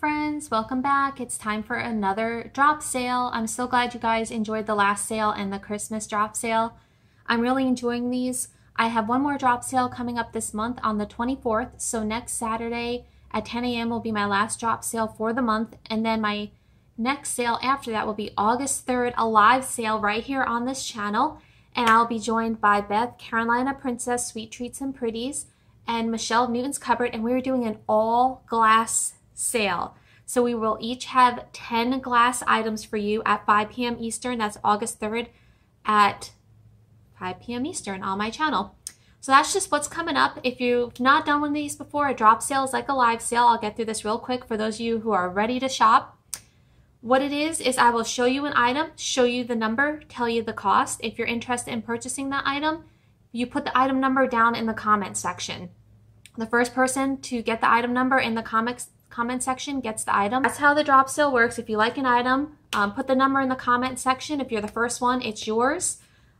friends, welcome back. It's time for another drop sale. I'm so glad you guys enjoyed the last sale and the Christmas drop sale. I'm really enjoying these. I have one more drop sale coming up this month on the 24th, so next Saturday at 10 a.m. will be my last drop sale for the month, and then my next sale after that will be August 3rd, a live sale right here on this channel, and I'll be joined by Beth Carolina Princess Sweet Treats and Pretties and Michelle Newton's Cupboard, and we're doing an all glass sale. So we will each have 10 glass items for you at 5 p.m. Eastern. That's August 3rd at 5 p.m. Eastern on my channel. So that's just what's coming up. If you've not done one of these before, a drop sale is like a live sale. I'll get through this real quick for those of you who are ready to shop. What it is I will show you an item, show you the number, tell you the cost. If you're interested in purchasing that item, you put the item number down in the comment section. The first person to get the item number in the comment section gets the item. That's how the drop sale works. If you like an item, put the number in the comment section. If you're the first one, it's yours.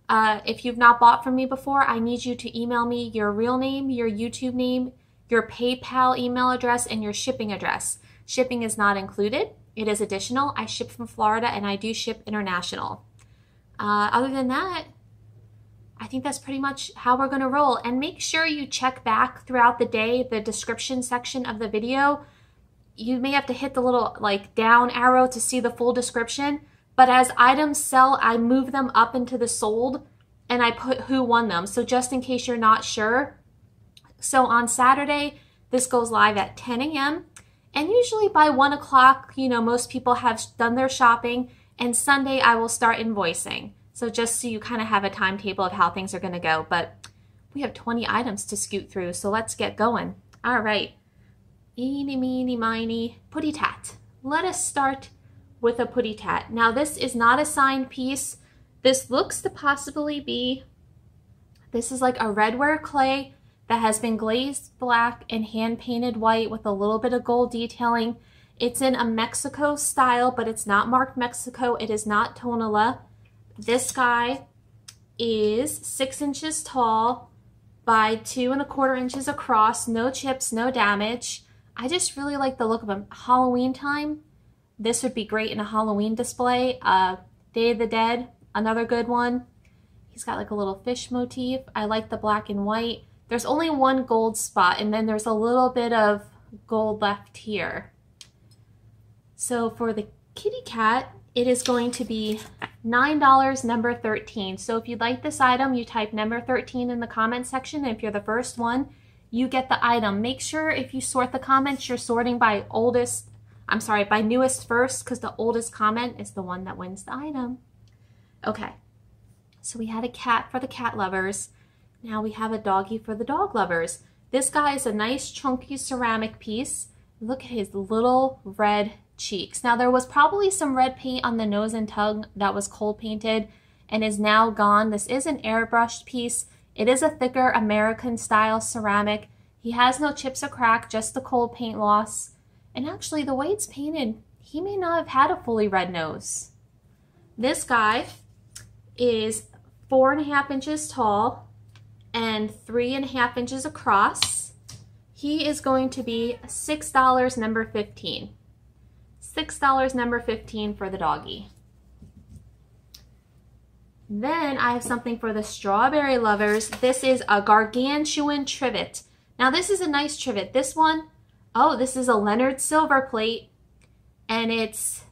If you've not bought from me before, I need you to email me your real name, your YouTube name, your PayPal email address, and your shipping address. Shipping is not included. It is additional. I ship from Florida and I do ship international. Other than that, I think that's pretty much how we're going to roll. And make sure you check back throughout the day the description section of the video. You may have to hit the little like down arrow to see the full description. But as items sell, I move them up into the sold and I put who won them. So just in case you're not sure. So on Saturday, this goes live at 10 a.m. And usually by 1 o'clock, you know, most people have done their shopping, and Sunday I will start invoicing. So just so you kind of have a timetable of how things are going to go. But we have 20 items to scoot through, so let's get going. All right. Eeny, meeny, miny, putty tat. Let us start with a putty tat. Now this is not a signed piece. This looks to possibly be, this is like a redware clay that has been glazed black and hand painted white with a little bit of gold detailing. It's in a Mexico style, but it's not marked Mexico. It is not Tonala. This guy is 6 inches tall by 2¼ inches across. No chips, no damage. I just really like the look of him. Halloween time, this would be great in a Halloween display. Day of the Dead, another good one. He's got like a little fish motif. I like the black and white. There's only one gold spot, and then there's a little bit of gold left here. So for the kitty cat, it is going to be $9, number 13. So if you'd like this item, you type number 13 in the comment section. And if you're the first one, you get the item. Make sure if you sort the comments, you're sorting by oldest, I'm sorry, by newest first, because the oldest comment is the one that wins the item. Okay, so we had a cat for the cat lovers. Now we have a doggy for the dog lovers. This guy is a nice chunky ceramic piece. Look at his little red cheeks. Now there was probably some red paint on the nose and tongue that was cold painted and is now gone. This is an airbrushed piece. It is a thicker American style ceramic. He has no chips or crack, just the cold paint loss. And actually, the way it's painted, he may not have had a fully red nose. This guy is 4.5 inches tall and 3.5 inches across. He is going to be $6, number 15. $6, number 15 for the doggy. Then I have something for the strawberry lovers. This is a gargantuan trivet. Now this is a nice trivet. This one, oh, this is a Leonard silver plate, and it's,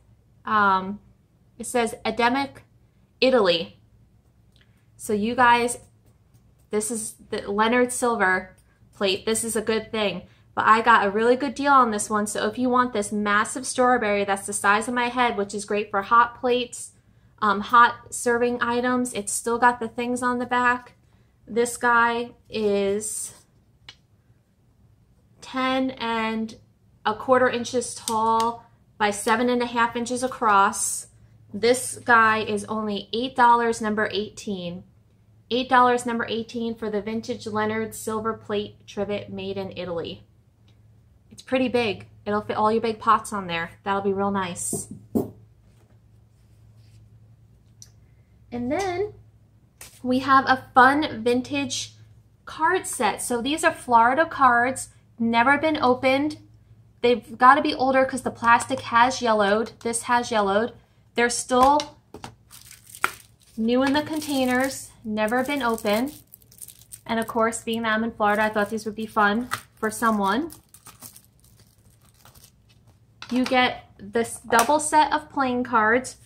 it says Edemic, Italy. So you guys, this is the Leonard silver plate. This is a good thing, but I got a really good deal on this one. So if you want this massive strawberry that's the size of my head, which is great for hot plates, hot serving items, it's still got the things on the back. This guy is 10¼ inches tall by 7.5 inches across. This guy is only $8, number 18. $8, number 18 for the vintage Leonard silver plate trivet made in Italy. It's pretty big. It'll fit all your big pots on there. That'll be real nice. And then we have a fun vintage card set. So these are Florida cards. Never been opened. They've got to be older because the plastic has yellowed. This has yellowed. They're still new in the containers, never been open. And of course, being that I'm in Florida, I thought these would be fun for someone. You get this double set of playing cards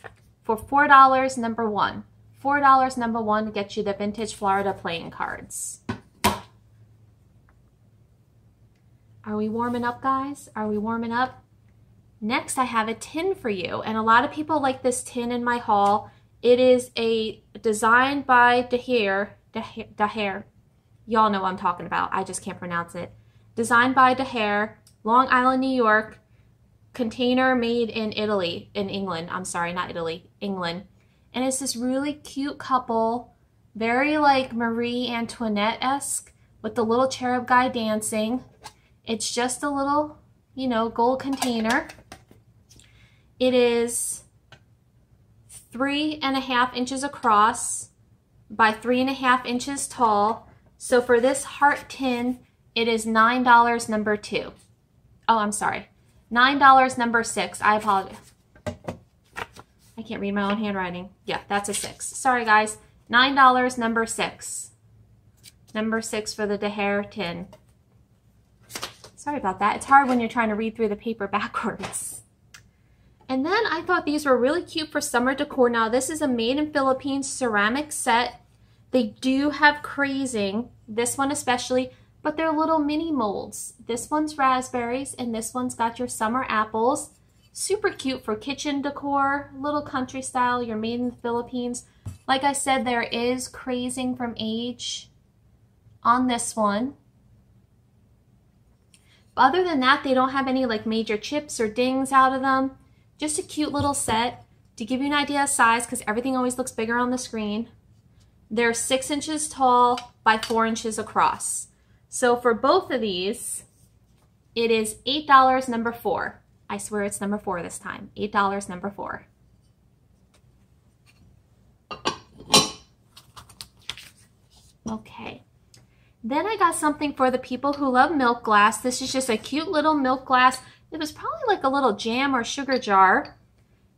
for $4, number one. $4, number one, gets you the vintage Florida playing cards. Are we warming up, guys? Are we warming up? Next, I have a tin for you. And a lot of people like this tin in my haul. It is a designed by Daher. Y'all know what I'm talking about. I just can't pronounce it. Designed by Daher, Long Island, New York. Container made in Italy, in England. I'm sorry, not Italy, England. And it's this really cute couple, very like Marie Antoinette-esque, with the little cherub guy dancing. It's just a little, you know, gold container. It is 3.5 inches across by 3.5 inches tall. So for this heart tin, it is $9 number two. Oh, I'm sorry. $9 number six. I apologize. I can't read my own handwriting. Yeah, that's a six. Sorry, guys. $9 number six. Number six for the Daher tin. Sorry about that. It's hard when you're trying to read through the paper backwards. And then I thought these were really cute for summer decor. Now, this is a made in Philippines ceramic set. They do have crazing, this one especially, but they're little mini molds. This one's raspberries and this one's got your summer apples. Super cute for kitchen decor, little country style. You're made in the Philippines. Like I said, there is crazing from age on this one. Other than that, they don't have any like major chips or dings out of them. Just a cute little set to give you an idea of size, because everything always looks bigger on the screen. They're 6 inches tall by 4 inches across. So for both of these, it is $8 number four. I swear it's number four this time. $8 number four. Okay. Then I got something for the people who love milk glass. This is just a cute little milk glass. It was probably like a little jam or sugar jar.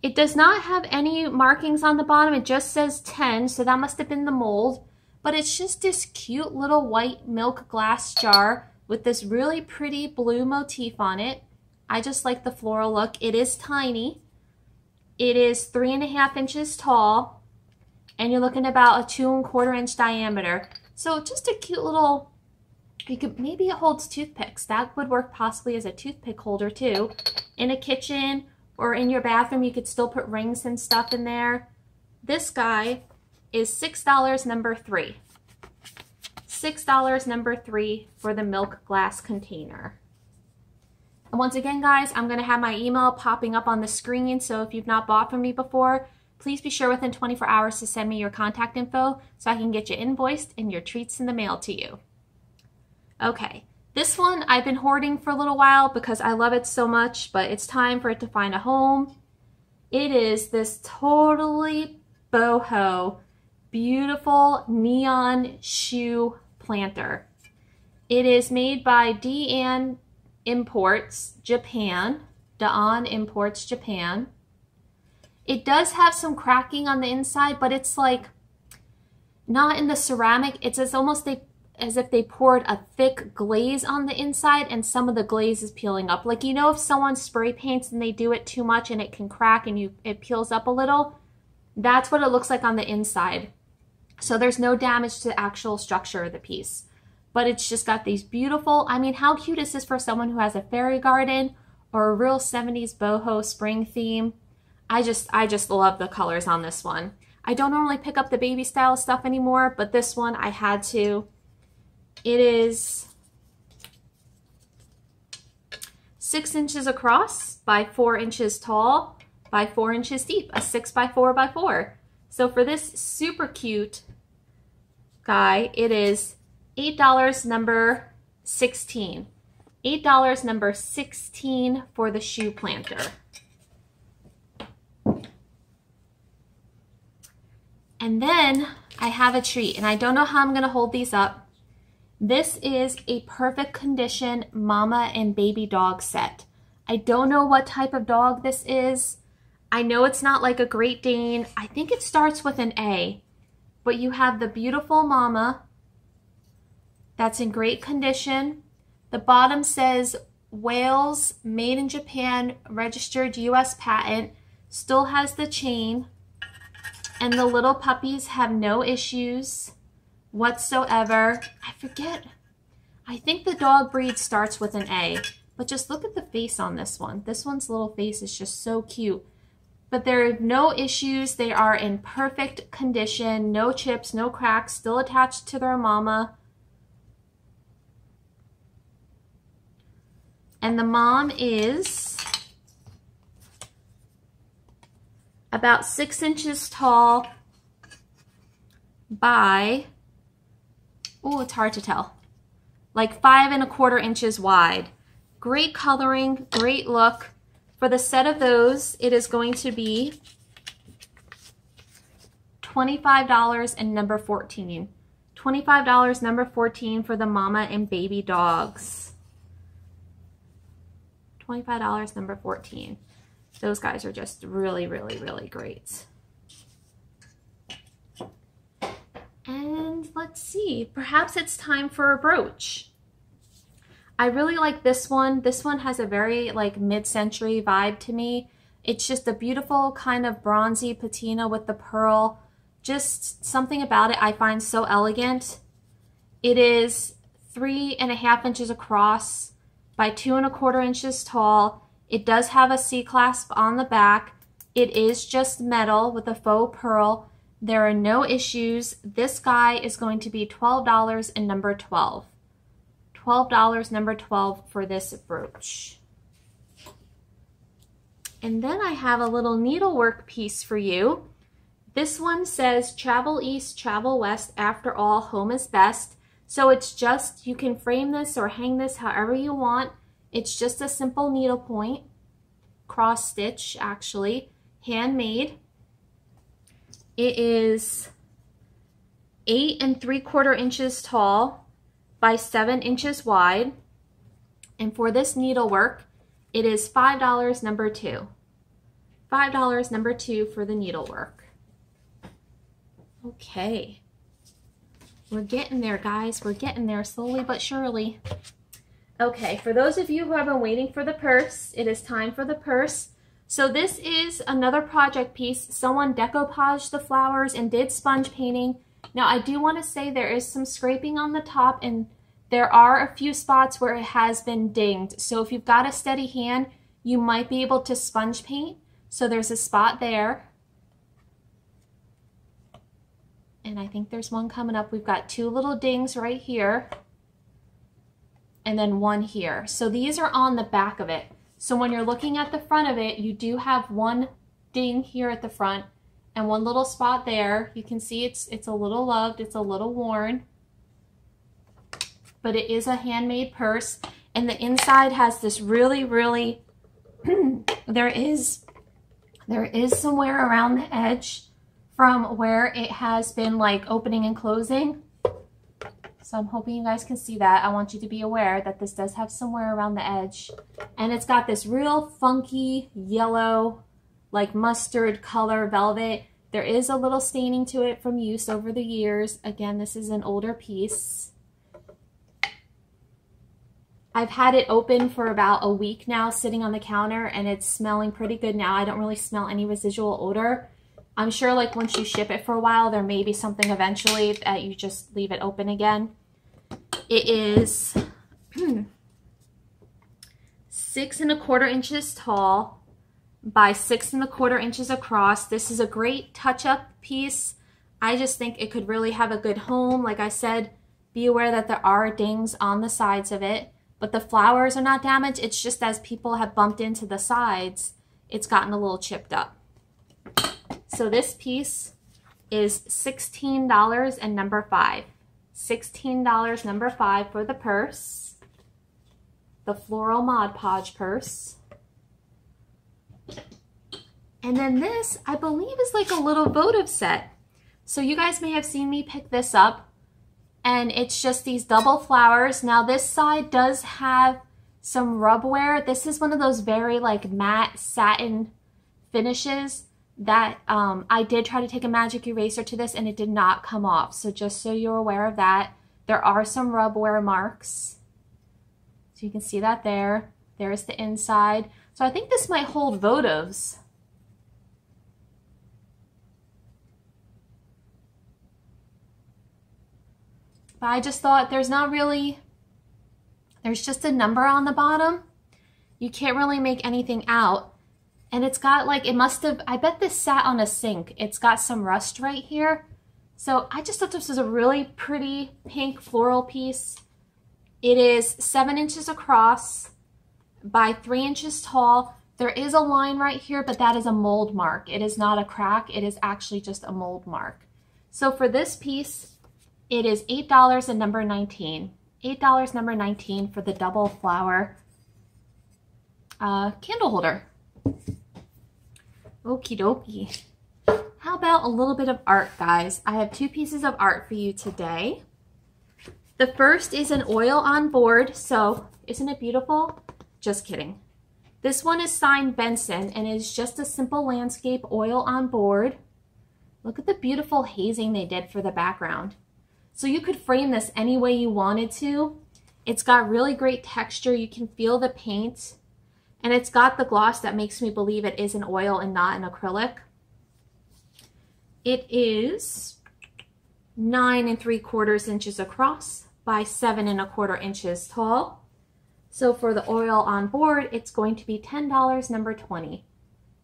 It does not have any markings on the bottom. It just says 10, so that must have been the mold. But it's just this cute little white milk glass jar with this really pretty blue motif on it. I just like the floral look. It is tiny. It is 3.5 inches tall, and you're looking about a 2.25 inch diameter. So just a cute little, you could, maybe it holds toothpicks. That would work possibly as a toothpick holder too. In a kitchen or in your bathroom, you could still put rings and stuff in there. This guy is $6 number three. $6 number three for the milk glass container. And once again, guys, I'm gonna have my email popping up on the screen. So if you've not bought from me before, please be sure within 24 hours to send me your contact info so I can get you invoiced and your treats in the mail to you. Okay, this one I've been hoarding for a little while because I love it so much, but it's time for it to find a home. It is this totally boho, beautiful neon shoe planter. It is made by D. N. Imports, Japan. D. N. Imports, Japan. It does have some cracking on the inside, but it's like not in the ceramic. It's as almost as if they poured a thick glaze on the inside and some of the glaze is peeling up. Like, you know, if someone spray paints and they do it too much and it can crack and it peels up a little, that's what it looks like on the inside. So there's no damage to the actual structure of the piece. But it's just got these beautiful, I mean, how cute is this for someone who has a fairy garden or a real 70s boho spring theme? I just love the colors on this one. I don't normally pick up the baby style stuff anymore, but this one I had to. It is 6 inches across by 4 inches tall by 4 inches deep, a 6 by 4 by 4. So for this super cute guy, it is $8 number 16. $8 number 16 for the shoe planter. And then I have a treat, and I don't know how I'm gonna hold these up. This is a perfect condition mama and baby dog set. I don't know what type of dog this is. I know it's not like a Great Dane. I think it starts with an A, but you have the beautiful mama that's in great condition. The bottom says Whales, made in Japan, registered U.S. patent, still has the chain, and the little puppies have no issues whatsoever. I forget. I think the dog breed starts with an A, but just look at the face on this one. This one's little face is just so cute. But there are no issues. They are in perfect condition, no chips, no cracks, still attached to their mama. And the mom is about 6 inches tall by, oh, it's hard to tell, like 5¼ inches wide. Great coloring, great look. For the set of those, it is going to be $25 and number 14. $25, number 14 for the mama and baby dogs. $25, number 14. Those guys are just really, really, really great. And let's see, perhaps it's time for a brooch. I really like this one. This one has a very like mid-century vibe to me. It's just a beautiful kind of bronzy patina with the pearl. Just something about it I find so elegant. It is 3½ inches across by 2¼ inches tall. It does have a C-clasp on the back. It is just metal with a faux pearl. There are no issues. This guy is going to be $12 and number 12. $12, number 12 for this brooch. And then I have a little needlework piece for you. This one says, travel east, travel west, after all, home is best. So it's just, you can frame this or hang this however you want. It's just a simple needlepoint, cross stitch actually, handmade. It is 8¾ inches tall by 7 inches wide. And for this needlework, it is $5 number 2. $5 number 2 for the needlework. Okay. We're getting there, guys. We're getting there slowly but surely. Okay, for those of you who have been waiting for the purse, it is time for the purse. So this is another project piece. Someone decoupaged the flowers and did sponge painting. Now, I do want to say there is some scraping on the top, and there are a few spots where it has been dinged. So if you've got a steady hand, you might be able to sponge paint. So there's a spot there. And I think there's one coming up. We've got two little dings right here and then one here. So these are on the back of it. So when you're looking at the front of it, you do have one ding here at the front and one little spot there. You can see it's a little loved, it's a little worn, but it is a handmade purse. And the inside has this really, really, there is some wear around the edge from where it has been like opening and closing. So I'm hoping you guys can see that. I want you to be aware that this does have some wear around the edge. And it's got this real funky yellow, like mustard color velvet. There is a little staining to it from use over the years. Again, this is an older piece. I've had it open for about a week now, sitting on the counter, and it's smelling pretty good now. I don't really smell any residual odor. I'm sure like once you ship it for a while, there may be something eventually that you just leave it open again. It is 6¼ inches tall by 6¼ inches across. This is a great touch-up piece. I just think it could really have a good home. Like I said, be aware that there are dings on the sides of it, but the flowers are not damaged. It's just as people have bumped into the sides, it's gotten a little chipped up. So this piece is $16 and number 5. $16 number 5 for the purse, the floral Mod Podge purse. And then this, I believe, is like a little votive set. So you guys may have seen me pick this up, and it's just these double flowers. Now this side does have some rubware. This is one of those very like matte satin finishes that I did try to take a magic eraser to this and it did not come off. So just so you're aware of that, there are some rubware marks. So you can see that there. There's the inside. So I think this might hold votives. But I just thought there's not really, there's just a number on the bottom. You can't really make anything out. And it's got like, it must have, I bet this sat on a sink. It's got some rust right here. So I just thought this was a really pretty pink floral piece. It is 7 inches across by 3 inches tall. There is a line right here, but that is a mold mark. It is not a crack. It is actually just a mold mark. So for this piece, it is $8 and number 19. $8 number 19 for the double flower candle holder. Okie dokie. How about a little bit of art, guys? I have two pieces of art for you today. The first is an oil on board, so isn't it beautiful? Just kidding. This one is signed Benson and is just a simple landscape oil on board. Look at the beautiful hazing they did for the background. So you could frame this any way you wanted to. It's got really great texture. You can feel the paint. And it's got the gloss that makes me believe it is an oil and not an acrylic. It is 9 3/4 inches across by 7 1/4 inches tall. So for the oil on board, it's going to be $10 number 20.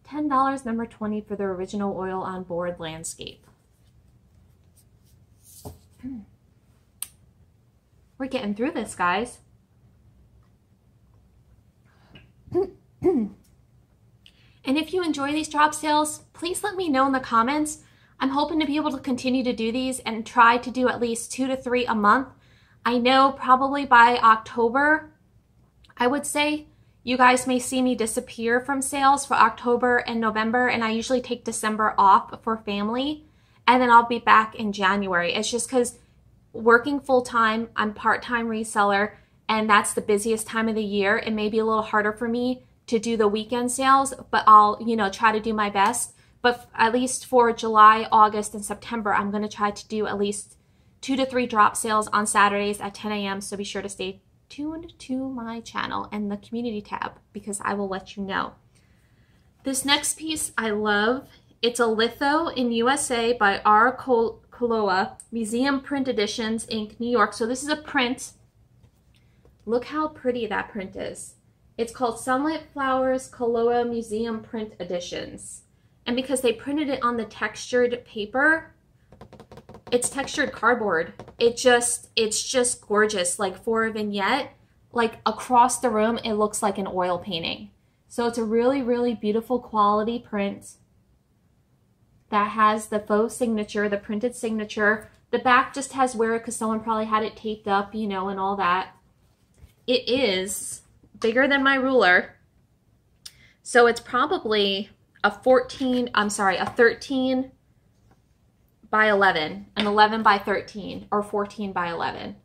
$10 number 20 for the original oil on board landscape. We're getting through this, guys. And if you enjoy these drop sales, please let me know in the comments. I'm hoping to be able to continue to do these and try to do at least 2 to 3 a month. I know probably by October, I would say you guys may see me disappear from sales for October and November, and I usually take December off for family, and then I'll be back in January. It's just because working full-time, I'm part-time reseller, and that's the busiest time of the year. It may be a little harder for me to do the weekend sales, but I'll, you know, try to do my best. But at least for July, August, and September, I'm going to try to do at least 2 to 3 drop sales on Saturdays at 10 a.m. So be sure to stay tuned to my channel and the community tab because I will let you know. This next piece I love. It's a litho in USA by R. Kaloa Museum Print Editions, Inc., New York. So this is a print. Look how pretty that print is. It's called Sunlit Flowers Kaloa Museum Print Editions. And because they printed it on the textured paper, it's textured cardboard. It's just gorgeous. Like for a vignette, like across the room, it looks like an oil painting. So it's a really, really beautiful quality print that has the faux signature, the printed signature. The back just has wear because someone probably had it taped up, you know, and all that. It is bigger than my ruler, so it's probably a 13 by 11, an 11 by 13, or 14 by 11.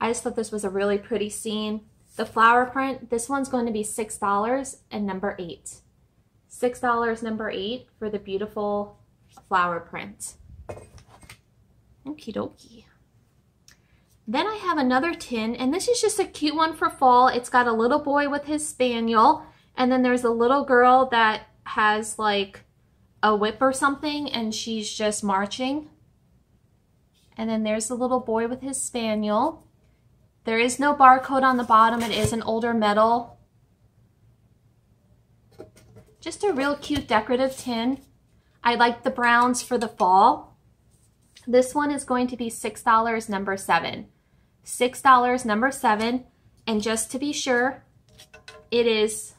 I just thought this was a really pretty scene. The flower print, this one's going to be $6 and number 8. $6 number 8 for the beautiful flower print. Okie dokie. Then I have another tin, and this is just a cute one for fall. It's got a little boy with his spaniel, and then there's a little girl that has like a whip or something, and she's just marching. And then there's the little boy with his spaniel. There is no barcode on the bottom. It is an older metal. Just a real cute decorative tin. I like the browns for the fall. This one is going to be $6 number 7. $6 number 7, and just to be sure, it is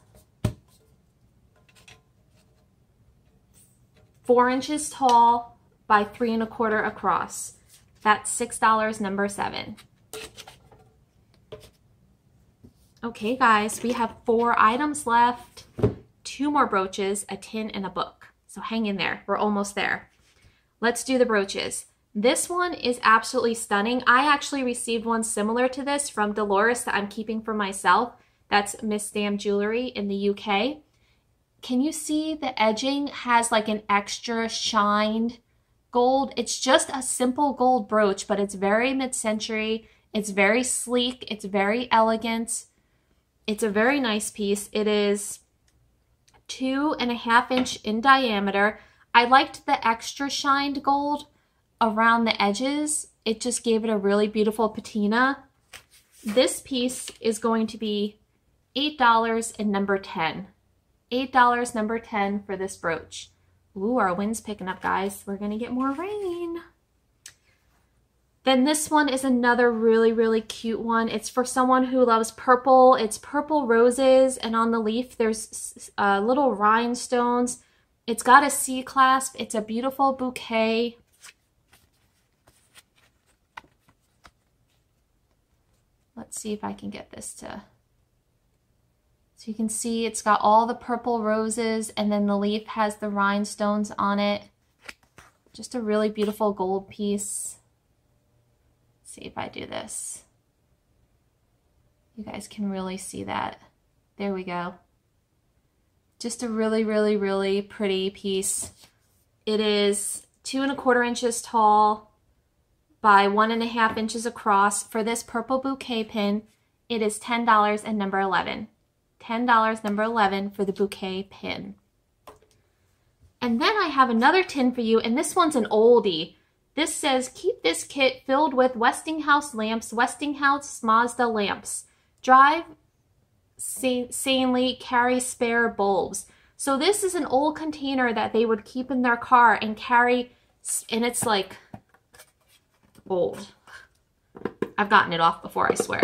4 inches tall by 3 1/4 across. That's $6 number 7. Okay guys, we have 4 items left, 2 more brooches, a tin, and a book. So hang in there, we're almost there. Let's do the brooches. This one is absolutely stunning. I actually received one similar to this from Dolores that I'm keeping for myself. That's Miss Dam Jewelry in the UK. Can you see the edging has like an extra shined gold? It's just a simple gold brooch, but it's very mid-century. It's very sleek. It's very elegant. It's a very nice piece. It is 2.5 inches in diameter. I liked the extra shined gold around the edges. It just gave it a really beautiful patina. This piece is going to be $8 and number 10. $8 number 10 for this brooch. Ooh, our wind's picking up, guys. We're gonna get more rain. Then this one is another really, really cute one. It's for someone who loves purple. It's purple roses, and on the leaf there's little rhinestones. It's got a C-clasp. It's a beautiful bouquet. Let's see if I can get this to... So you can see it's got all the purple roses, and then the leaf has the rhinestones on it. Just a really beautiful gold piece. See if I do this. You guys can really see that. There we go. Just a really, really, really pretty piece. It is 2.25 inches tall by 1.5 inches across. For this purple bouquet pin, it is $10 and number 11. $10 number 11 for the bouquet pin. And then I have another tin for you, and this one's an oldie. This says, keep this kit filled with Westinghouse lamps, Westinghouse Mazda lamps. Drive sanely, carry spare bulbs. So this is an old container that they would keep in their car and carry, and it's like old. I've gotten it off before, I swear.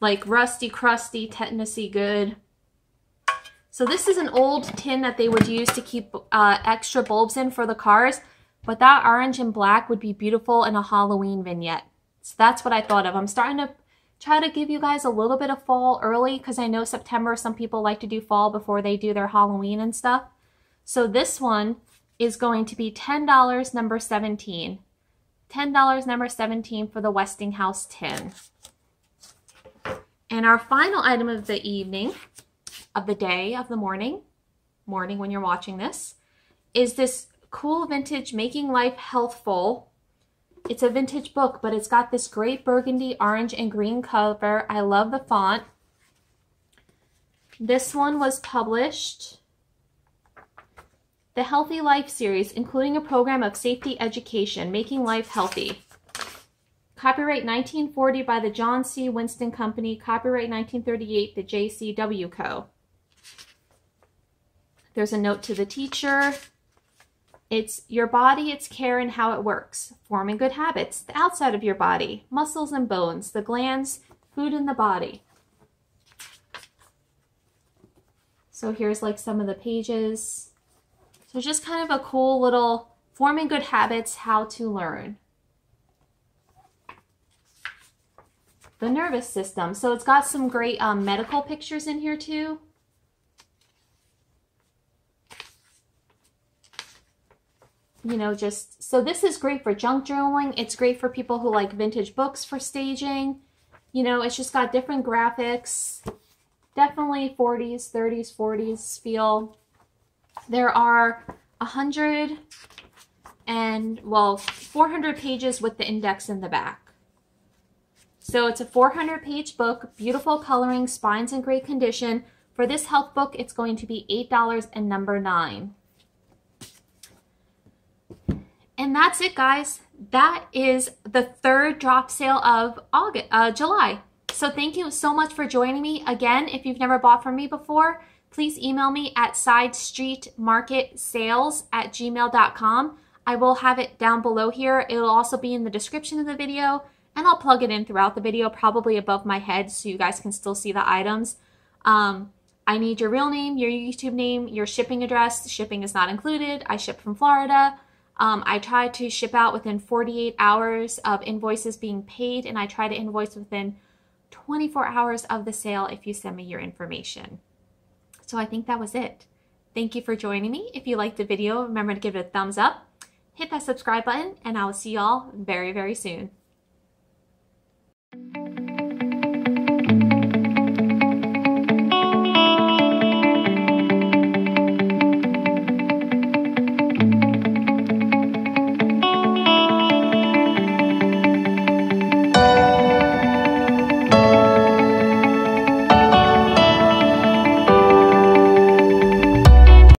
Like rusty, crusty, tetanusy good. So this is an old tin that they would use to keep extra bulbs in for the cars. But that orange and black would be beautiful in a Halloween vignette. So that's what I thought of. I'm starting to try to give you guys a little bit of fall early, because I know September, some people like to do fall before they do their Halloween and stuff. So this one is going to be $10 number 17. $10 number 17 for the Westinghouse tin. And our final item of the evening, of the day, of the morning when you're watching this, is this cool vintage Making Life Healthful. It's a vintage book, but it's got this great burgundy, orange, and green cover. I love the font. This one was published. The Healthy Life series, including a program of safety education, Making Life Healthy. Copyright 1940 by the John C. Winston Company. Copyright 1938, the JCW Co. There's a note to the teacher. It's your body, its care, and how it works. Forming good habits, the outside of your body, muscles and bones, the glands, food in the body. So here's like some of the pages. So just kind of a cool little forming good habits, how to learn. The nervous system. So it's got some great medical pictures in here too. You know, just, so this is great for junk journaling. It's great for people who like vintage books for staging. You know, it's just got different graphics. Definitely 40s, 30s, 40s feel. There are 400 pages with the index in the back. So it's a 400-page book, beautiful coloring, spine's in great condition. For this health book, it's going to be $8 and number 9. And that's it, guys. That is the third drop sale of July. So thank you so much for joining me. Again, if you've never bought from me before, please email me at sidestreetmarketsales@gmail.com. I will have it down below here. It'll also be in the description of the video, and I'll plug it in throughout the video, probably above my head, so you guys can still see the items. I need your real name, your YouTube name, your shipping address. Shipping is not included. I ship from Florida. I try to ship out within 48 hours of invoices being paid, and I try to invoice within 24 hours of the sale if you send me your information. So I think that was it. Thank you for joining me. If you liked the video, remember to give it a thumbs up, hit that subscribe button, and I will see y'all very, very soon.